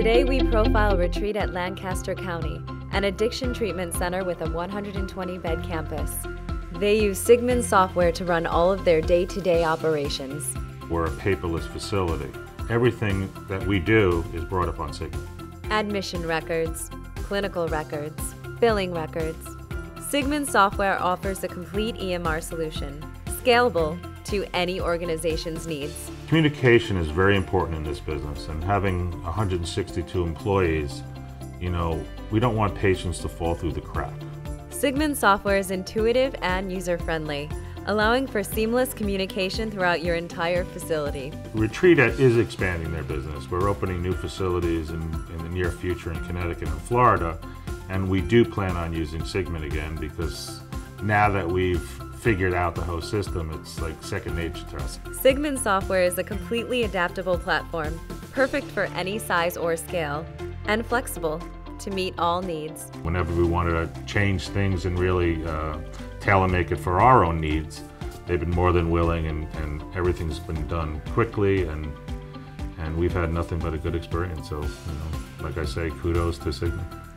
Today we profile Retreat at Lancaster County, an addiction treatment center with a 120-bed campus. They use Sigmund Software to run all of their day-to-day operations. We're a paperless facility. Everything that we do is brought up on Sigmund. Admission records, clinical records, billing records. Sigmund Software offers a complete EMR solution, scalable to any organization's needs. Communication is very important in this business, and having 162 employees, we don't want patients to fall through the crack. Sigmund Software is intuitive and user-friendly, allowing for seamless communication throughout your entire facility. Retreat is expanding their business. We're opening new facilities in the near future in Connecticut and Florida, and we do plan on using Sigmund again, because now that we've figured out the whole system, it's like second nature to us. Sigmund Software is a completely adaptable platform, perfect for any size or scale, and flexible to meet all needs. Whenever we wanted to change things and really tailor-make it for our own needs, they've been more than willing, and everything's been done quickly, and we've had nothing but a good experience. So, like I say, kudos to Sigmund.